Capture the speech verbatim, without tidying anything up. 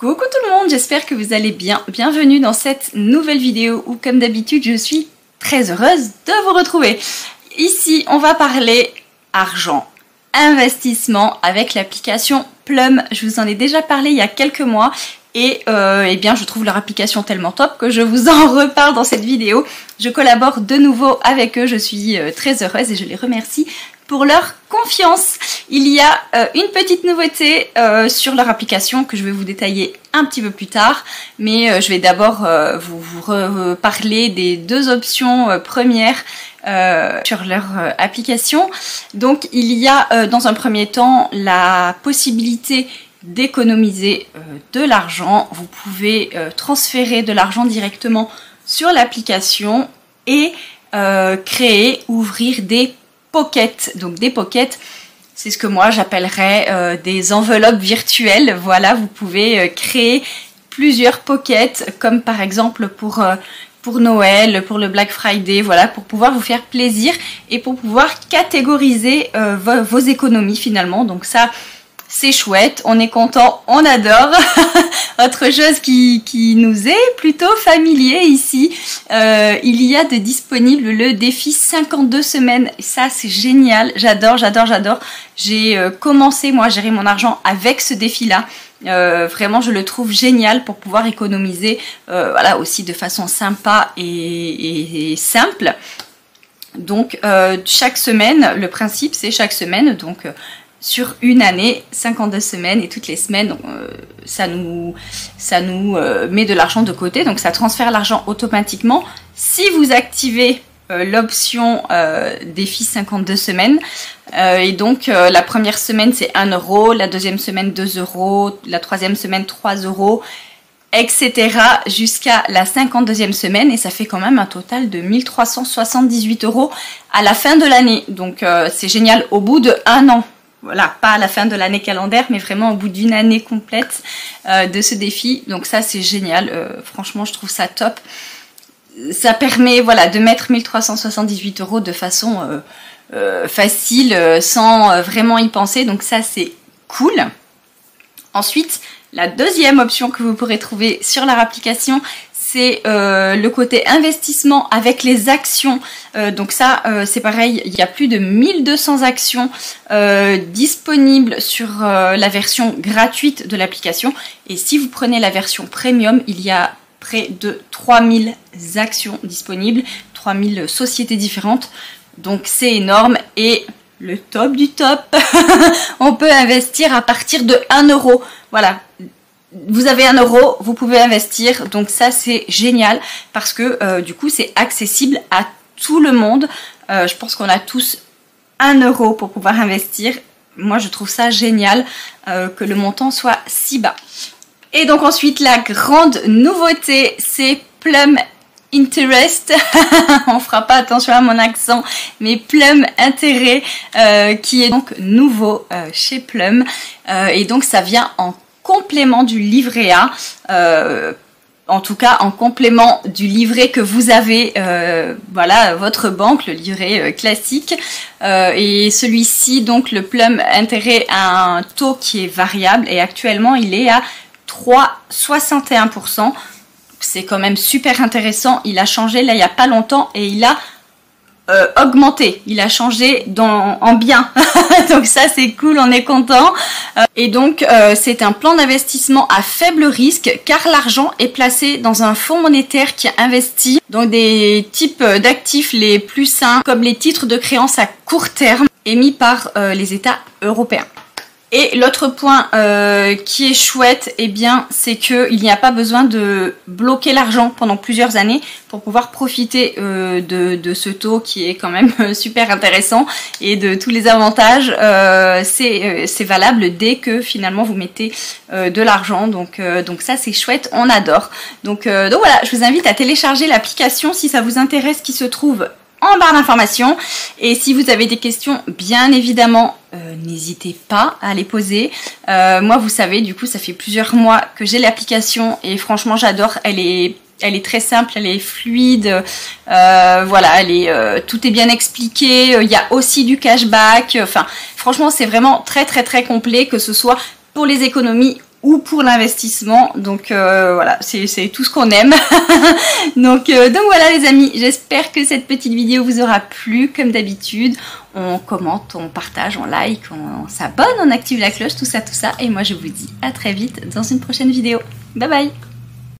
Coucou tout le monde, j'espère que vous allez bien. Bienvenue dans cette nouvelle vidéo où, comme d'habitude, je suis très heureuse de vous retrouver. Ici, on va parler argent, investissement avec l'application Plum. Je vous en ai déjà parlé il y a quelques mois et euh, eh bien, je trouve leur application tellement top que je vous en reparle dans cette vidéo. Je collabore de nouveau avec eux, je suis très heureuse et je les remercie pour leur confiance. Il y a euh, une petite nouveauté euh, sur leur application que je vais vous détailler un petit peu plus tard, mais euh, je vais d'abord euh, vous, vous parler des deux options euh, premières euh, sur leur euh, application. Donc il y a euh, dans un premier temps la possibilité d'économiser euh, de l'argent. Vous pouvez euh, transférer de l'argent directement sur l'application et euh, créer, ouvrir des pockets. Donc des pockets, c'est ce que moi j'appellerais euh, des enveloppes virtuelles. Voilà, vous pouvez euh, créer plusieurs pockets, comme par exemple pour, euh, pour Noël, pour le Black Friday, voilà, pour pouvoir vous faire plaisir et pour pouvoir catégoriser euh, vos, vos économies finalement. Donc ça, c'est chouette, on est content, on adore. Autre chose qui, qui nous est plutôt familier ici, euh, il y a de disponible le défi cinquante-deux semaines. Ça, c'est génial, j'adore, j'adore, j'adore. J'ai euh, commencé, moi, à gérer mon argent avec ce défi-là. Euh, vraiment, je le trouve génial pour pouvoir économiser, euh, voilà, aussi de façon sympa et, et, et simple. Donc, euh, chaque semaine, le principe, c'est chaque semaine, donc... Euh, sur une année, cinquante-deux semaines, et toutes les semaines, euh, ça nous, ça nous euh, met de l'argent de côté, donc ça transfère l'argent automatiquement. Si vous activez euh, l'option euh, défi cinquante-deux semaines, euh, et donc euh, la première semaine c'est un euro, la deuxième semaine deux euros, la troisième semaine trois euros, et cetera jusqu'à la cinquante-deuxième semaine, et ça fait quand même un total de mille trois cent soixante-dix-huit euros à la fin de l'année. Donc euh, c'est génial au bout de un an. Voilà, pas à la fin de l'année calendaire, mais vraiment au bout d'une année complète euh, de ce défi. Donc ça, c'est génial. Euh, franchement, je trouve ça top. Ça permet, voilà, de mettre mille trois cent soixante-dix-huit euros de façon euh, euh, facile, euh, sans euh, vraiment y penser. Donc ça, c'est cool. Ensuite, la deuxième option que vous pourrez trouver sur leur application, c'est euh, le côté investissement avec les actions. Euh, donc ça, euh, c'est pareil, il y a plus de mille deux cents actions euh, disponibles sur euh, la version gratuite de l'application. Et si vous prenez la version premium, il y a près de trois mille actions disponibles, trois mille sociétés différentes. Donc c'est énorme et... le top du top, on peut investir à partir de un euro. Voilà, vous avez un euro, vous pouvez investir. Donc ça, c'est génial parce que euh, du coup, c'est accessible à tout le monde. Euh, je pense qu'on a tous un euro pour pouvoir investir. Moi, je trouve ça génial euh, que le montant soit si bas. Et donc ensuite, la grande nouveauté, c'est Plum Interest, on fera pas attention à mon accent, mais Plum Intérêt euh, qui est donc nouveau euh, chez Plum euh, et donc ça vient en complément du livret A, euh, en tout cas en complément du livret que vous avez, euh, voilà, votre banque, le livret euh, classique euh, et celui-ci, donc le Plum Intérêt, a un taux qui est variable et actuellement il est à trois virgule soixante et un pour cent. C'est quand même super intéressant. Il a changé là il n'y a pas longtemps et il a euh, augmenté. Il a changé dans, en bien. Donc ça, c'est cool, on est content. Euh, et donc euh, c'est un plan d'investissement à faible risque car l'argent est placé dans un fonds monétaire qui investit dans des types d'actifs les plus sains comme les titres de créance à court terme émis par euh, les États européens. Et l'autre point euh, qui est chouette, eh bien, c'est qu'il n'y a pas besoin de bloquer l'argent pendant plusieurs années pour pouvoir profiter euh, de, de ce taux qui est quand même super intéressant et de tous les avantages. Euh, c'est euh, c'est valable dès que finalement vous mettez euh, de l'argent. Donc, euh, donc ça, c'est chouette, on adore. Donc, euh, donc voilà, je vous invite à télécharger l'application si ça vous intéresse, qui se trouve en barre d'informations. Et si vous avez des questions, bien évidemment, euh, n'hésitez pas à les poser. Euh, moi, vous savez, du coup, ça fait plusieurs mois que j'ai l'application et franchement, j'adore. Elle est, elle est très simple, elle est fluide. Euh, voilà, elle est, euh, tout est bien expliqué. Il y a aussi du cashback. Enfin, franchement, c'est vraiment très, très, très complet, que ce soit pour les économies ou pour l'investissement. Donc euh, voilà, c'est tout ce qu'on aime. donc, euh, donc voilà les amis, j'espère que cette petite vidéo vous aura plu. Comme d'habitude, on commente, on partage, on like, on, on s'abonne, on active la cloche, tout ça, tout ça. Et moi je vous dis à très vite dans une prochaine vidéo. Bye bye.